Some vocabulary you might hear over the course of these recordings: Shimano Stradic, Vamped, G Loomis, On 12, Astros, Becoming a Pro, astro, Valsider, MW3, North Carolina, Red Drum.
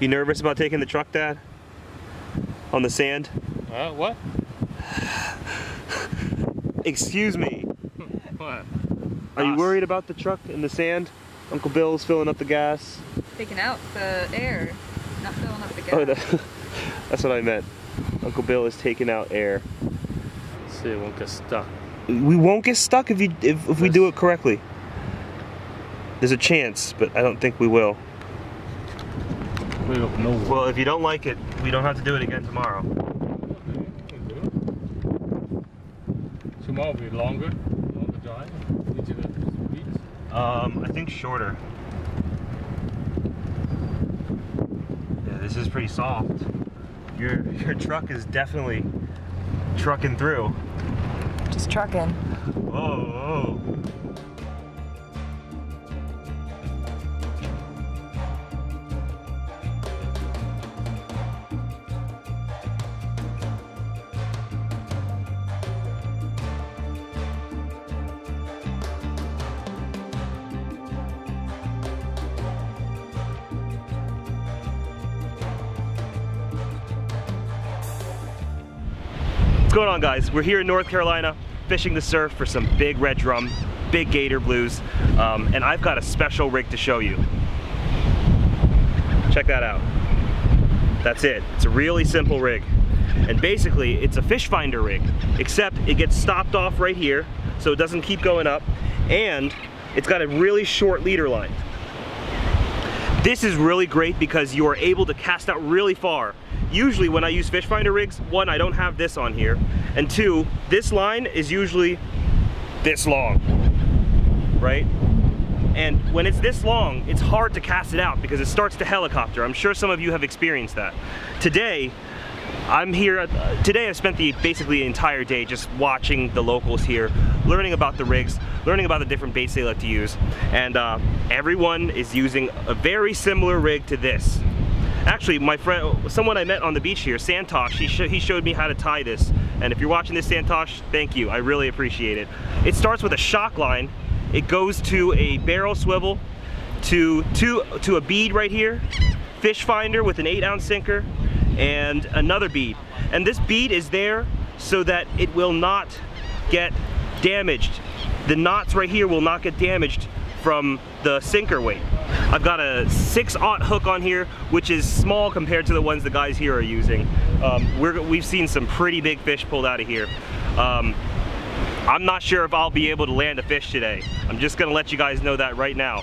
You nervous about taking the truck, Dad? On the sand? What? Excuse me. What? Are you worried about the truck in the sand? Uncle Bill's filling up the gas. Taking out the air, not filling up the gas. Oh, that's what I meant. Uncle Bill is taking out air. Let's see, it won't get stuck. We won't get stuck if we do it correctly. There's a chance, but I don't think we will. We don't know. Well, if you don't like it, we don't have to do it again tomorrow. Okay, we can do it. Tomorrow will be longer drive. Each of the weeks. I think shorter. Yeah, this is pretty soft. Your truck is definitely trucking through. Just trucking. Whoa. What's going on, guys? We're here in North Carolina fishing the surf for some big red drum, big gator blues, and I've got a special rig to show you. Check that out. That's it. It's a really simple rig, and basically it's a fish finder rig, except it gets stopped off right here so it doesn't keep going up, and it's got a really short leader line. This is really great because you are able to cast out really far. Usually when I use fish finder rigs, one, I don't have this on here, and two, this line is usually this long, right? And when it's this long, it's hard to cast it out because it starts to helicopter. I'm sure some of you have experienced that. Today, I'm here, today I spent basically the entire day just watching the locals here, learning about the rigs, learning about the different baits they like to use, and everyone is using a very similar rig to this. Actually, my friend, someone I met on the beach here, Santosh, he showed me how to tie this. And if you're watching this, Santosh, thank you. I really appreciate it. It starts with a shock line. It goes to a barrel swivel, to a bead right here, fish finder with an 8-ounce sinker, and another bead. And this bead is there so that it will not get damaged. The knots right here will not get damaged from the sinker weight. I've got a 6/0 hook on here, which is small compared to the ones the guys here are using. We've seen some pretty big fish pulled out of here. I'm not sure if I'll be able to land a fish today. I'm just gonna let you guys know that right now.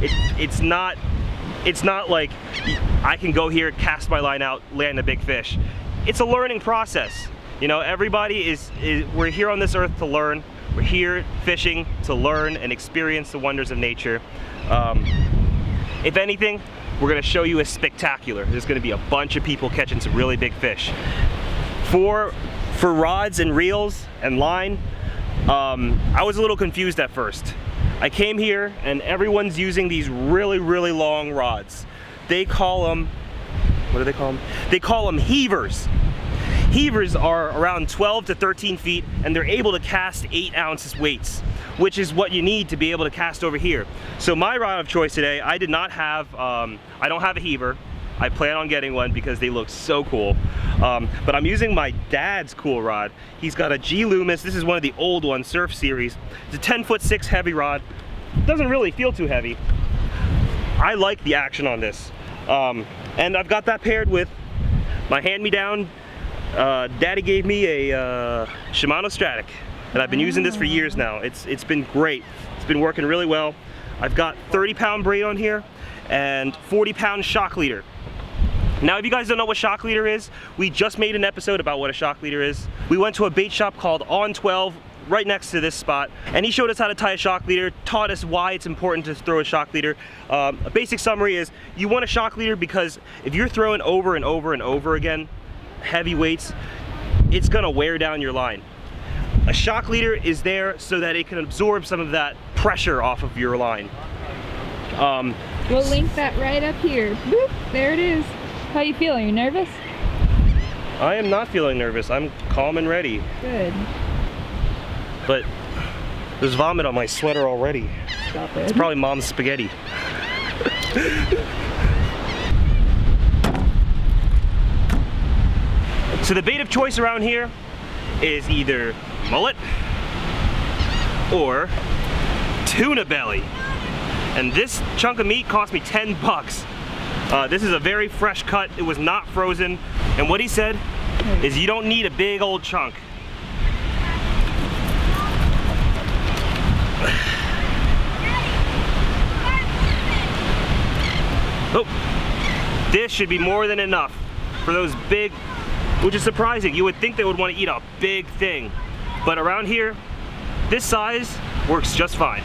It's not like I can go here, cast my line out, land a big fish. It's a learning process. You know, everybody we're here on this earth to learn. We're here fishing to learn and experience the wonders of nature. If anything, we're gonna show you a spectacular. There's gonna be a bunch of people catching some really big fish. For rods and reels and line, I was a little confused at first. I came here and everyone's using these really, really long rods. They call them, what do they call them? They call them heavers. Heavers are around 12 to 13 feet, and they're able to cast 8 ounce weights, which is what you need to be able to cast over here. So my rod of choice today, I did not have, I don't have a heaver. I plan on getting one because they look so cool. But I'm using my dad's cool rod. He's got a G Loomis. This is one of the old ones, Surf Series. It's a 10'6" heavy rod. Doesn't really feel too heavy. I like the action on this. And I've got that paired with my hand-me-down. Daddy gave me a Shimano Stradic, and I've been using this for years now. It's been great. It's been working really well. I've got 30-pound braid on here and 40-pound shock leader. Now, if you guys don't know what shock leader is, we just made an episode about what a shock leader is. We went to a bait shop called On 12 right next to this spot, and he showed us how to tie a shock leader, taught us why it's important to throw a shock leader. A basic summary is you want a shock leader because if you're throwing over and over and over again, heavy weights, it's gonna wear down your line. A shock leader is there so that it can absorb some of that pressure off of your line. We'll link that right up here. Boop, there it is. How you feeling? You nervous? I am not feeling nervous. I'm calm and ready. Good. But there's vomit on my sweater already. Stop it. It's probably mom's spaghetti. So the bait of choice around here is either mullet or tuna belly. And this chunk of meat cost me 10 bucks. This is a very fresh cut. It was not frozen. And what he said is you don't need a big old chunk. Oh, this should be more than enough for those big, which is surprising. You would think they would want to eat a big thing, but around here, this size works just fine.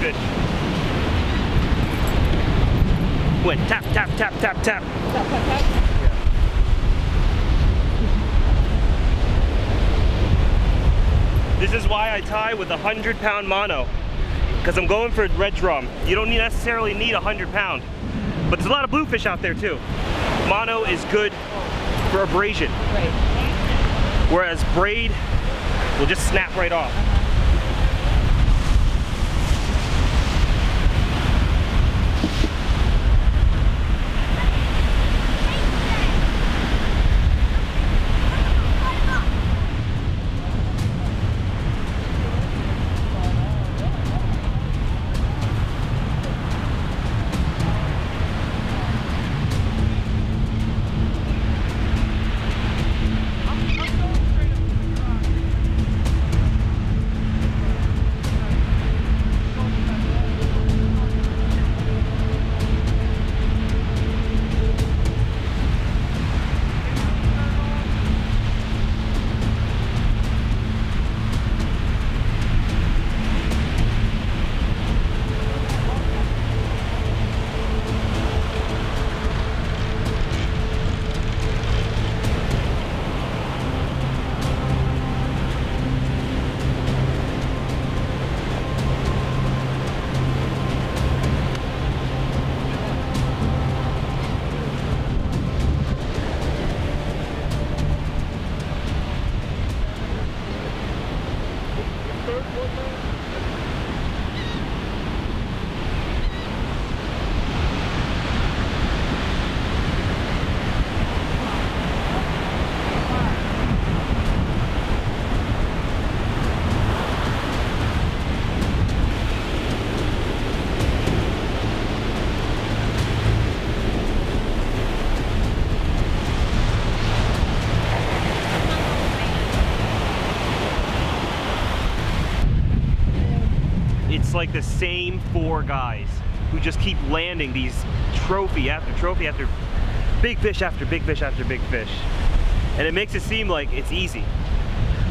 Fish. Went tap, tap, tap, tap, tap. Tap, tap, tap. Yeah. This is why I tie with a 100-pound mono, because I'm going for a red drum. You don't necessarily need 100 pound, but there's a lot of bluefish out there too. Mono is good for abrasion, whereas braid will just snap right off. it's like the same four guys who just keep landing these trophy after big fish after big fish after big fish. And it makes it seem like it's easy.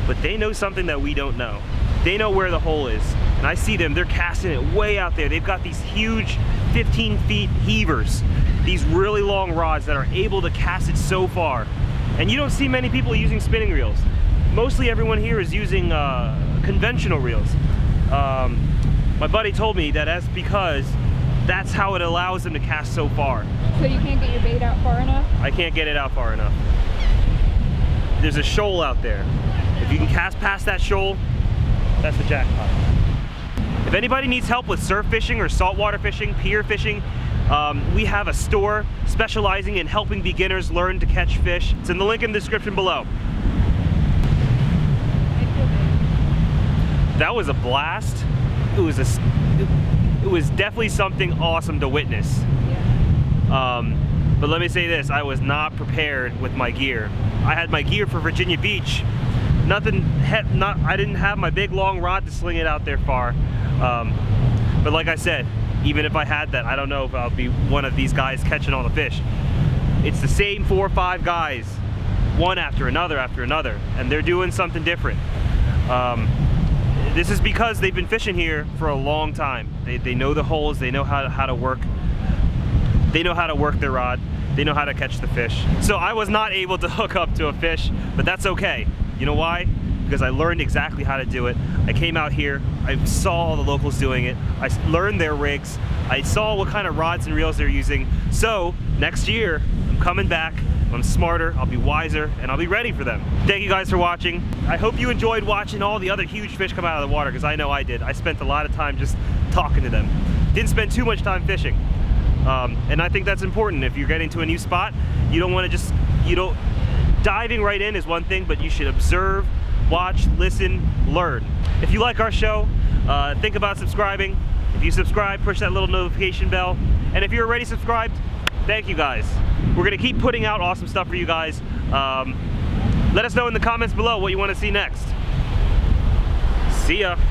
But they know something that we don't know. They know where the hole is. And I see them, they're casting it way out there. They've got these huge 15 feet heavers, these really long rods that are able to cast it so far. And you don't see many people using spinning reels. Mostly everyone here is using conventional reels. My buddy told me that that's because that's how it allows them to cast so far. So you can't get your bait out far enough? I can't get it out far enough. There's a shoal out there. If you can cast past that shoal, that's the jackpot. If anybody needs help with surf fishing or saltwater fishing, pier fishing, we have a store specializing in helping beginners learn to catch fish. It's in the link in the description below. That was a blast. It was definitely something awesome to witness. Yeah. But let me say this, I was not prepared with my gear. I had my gear for Virginia Beach. I didn't have my big long rod to sling it out there far. But like I said, even if I had that, I don't know if I'll be one of these guys catching all the fish. It's the same 4 or 5 guys, one after another, and they're doing something different. This is because they've been fishing here for a long time. They know the holes, they know how to work their rod, they know how to catch the fish. So I was not able to hook up to a fish, but that's okay. You know why? Because I learned exactly how to do it. I came out here, I saw all the locals doing it, I learned their rigs, I saw what kind of rods and reels they're using. So next year, I'm coming back, I'm smarter, I'll be wiser, and I'll be ready for them. Thank you guys for watching. I hope you enjoyed watching all the other huge fish come out of the water, because I know I did. I spent a lot of time just talking to them. Didn't spend too much time fishing. And I think that's important. If you're getting to a new spot, you don't want to just, diving right in is one thing, but you should observe, watch, listen, learn. If you like our show, think about subscribing. If you subscribe, push that little notification bell. And if you're already subscribed, thank you guys. We're gonna keep putting out awesome stuff for you guys. Let us know in the comments below what you want to see next. See ya.